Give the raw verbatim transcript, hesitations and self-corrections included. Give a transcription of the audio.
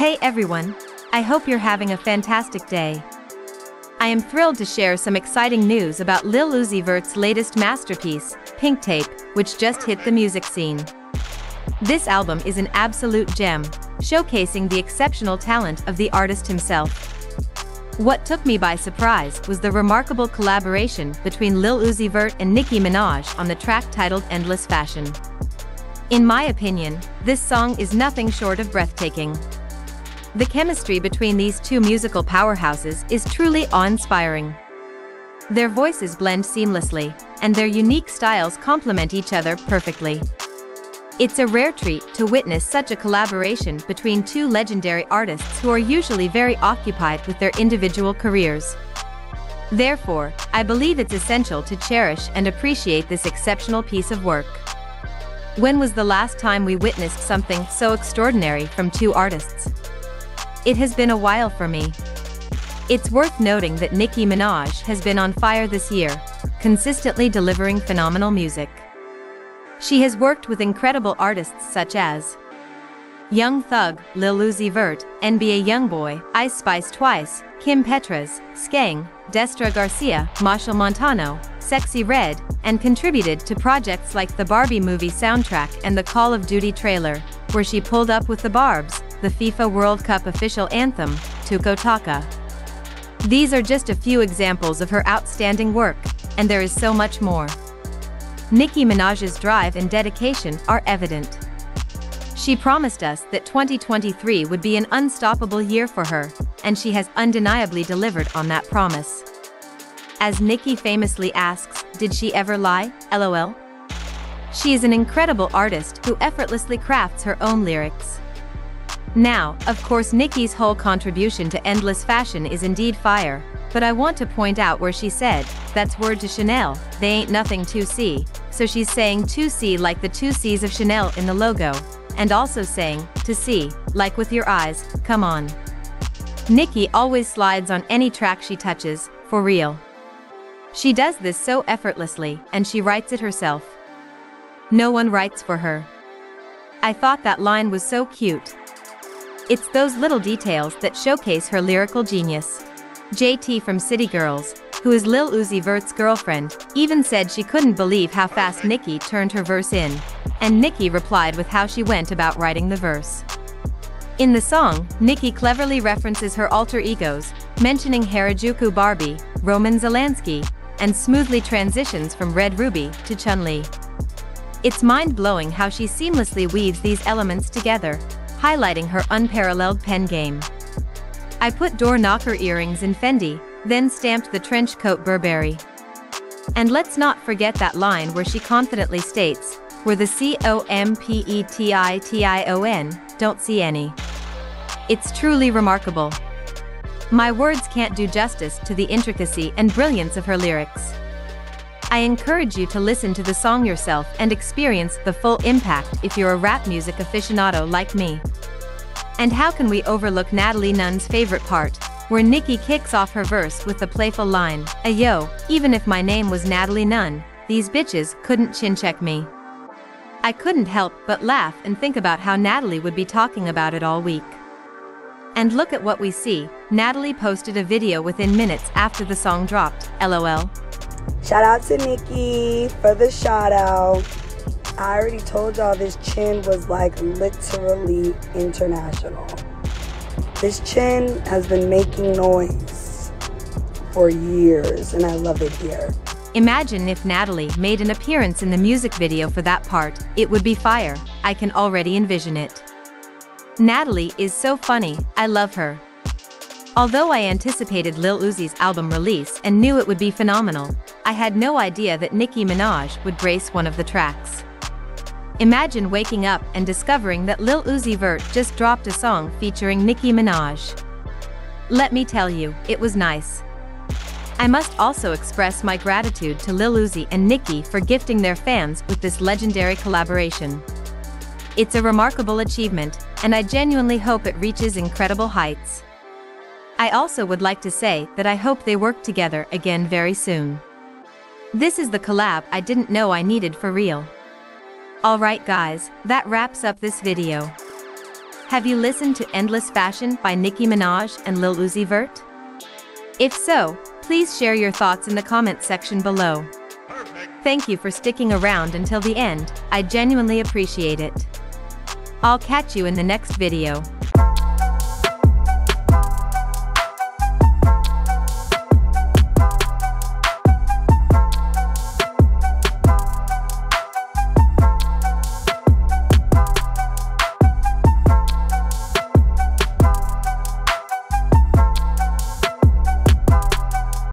Hey everyone! I hope you're having a fantastic day. I am thrilled to share some exciting news about Lil Uzi Vert's latest masterpiece, Pink Tape, which just hit the music scene. This album is an absolute gem, showcasing the exceptional talent of the artist himself. What took me by surprise was the remarkable collaboration between Lil Uzi Vert and Nicki Minaj on the track titled Endless Fashion. In my opinion, this song is nothing short of breathtaking. The chemistry between these two musical powerhouses is truly awe-inspiring. Their voices blend seamlessly, and their unique styles complement each other perfectly. It's a rare treat to witness such a collaboration between two legendary artists who are usually very occupied with their individual careers. Therefore, I believe it's essential to cherish and appreciate this exceptional piece of work. When was the last time we witnessed something so extraordinary from two artists? It has been a while for me. It's worth noting that Nicki Minaj has been on fire this year, consistently delivering phenomenal music. She has worked with incredible artists such as Young Thug, Lil Uzi Vert, N B A Youngboy, Ice Spice twice, Kim Petras, Skeng, Destra Garcia, Marshall Montano, Sexy Red, and contributed to projects like the Barbie movie soundtrack and the Call of Duty trailer, where she pulled up with the Barbz, the FIFA World Cup official anthem, Tuko Taka. These are just a few examples of her outstanding work, and there is so much more. Nicki Minaj's drive and dedication are evident. She promised us that twenty twenty-three would be an unstoppable year for her, and she has undeniably delivered on that promise. As Nicki famously asks, "Did she ever lie? L O L?" She is an incredible artist who effortlessly crafts her own lyrics. Now, of course, Nicki's whole contribution to Endless Fashion is indeed fire, but I want to point out where she said, "That's word to Chanel, they ain't nothing two C, so she's saying two C like the two C's of Chanel in the logo, and also saying, to see, like with your eyes, come on." Nicki always slides on any track she touches, for real. She does this so effortlessly, and she writes it herself. No one writes for her. I thought that line was so cute. It's those little details that showcase her lyrical genius. J T from City Girls, who is Lil Uzi Vert's girlfriend, even said she couldn't believe how fast Nicki turned her verse in, and Nicki replied with how she went about writing the verse. In the song, Nicki cleverly references her alter egos, mentioning Harajuku Barbie, Roman Zelansky, and smoothly transitions from Red Ruby to Chun-Li. It's mind-blowing how she seamlessly weaves these elements together, highlighting her unparalleled pen game. I put door knocker earrings in Fendi, then stamped the trench coat Burberry. And let's not forget that line where she confidently states, "Where the C O M P E T I T I O N, don't see any." It's truly remarkable. My words can't do justice to the intricacy and brilliance of her lyrics. I encourage you to listen to the song yourself and experience the full impact if you're a rap music aficionado like me. And how can we overlook Natalie Nunn's favorite part, where Nicki kicks off her verse with the playful line, "Ayo, even if my name was Natalie Nunn, these bitches couldn't chin-check me." I couldn't help but laugh and think about how Natalie would be talking about it all week. And look at what we see. Natalie posted a video within minutes after the song dropped, L O L. Shout out to Nicki for the shout out. I already told y'all this chin was like literally international. This chin has been making noise for years and I love it here. Imagine if Natalie made an appearance in the music video for that part, it would be fire. I can already envision it. Natalie is so funny, I love her. Although I anticipated Lil Uzi's album release and knew it would be phenomenal, I had no idea that Nicki Minaj would grace one of the tracks. Imagine waking up and discovering that Lil Uzi Vert just dropped a song featuring Nicki Minaj. Let me tell you, it was nice. I must also express my gratitude to Lil Uzi and Nicki for gifting their fans with this legendary collaboration. It's a remarkable achievement, and I genuinely hope it reaches incredible heights. I also would like to say that I hope they work together again very soon. This is the collab I didn't know I needed for real. Alright guys, that wraps up this video. Have you listened to Endless Fashion by Nicki Minaj and Lil Uzi Vert? If so, please share your thoughts in the comment section below. Perfect. Thank you for sticking around until the end, I genuinely appreciate it. I'll catch you in the next video.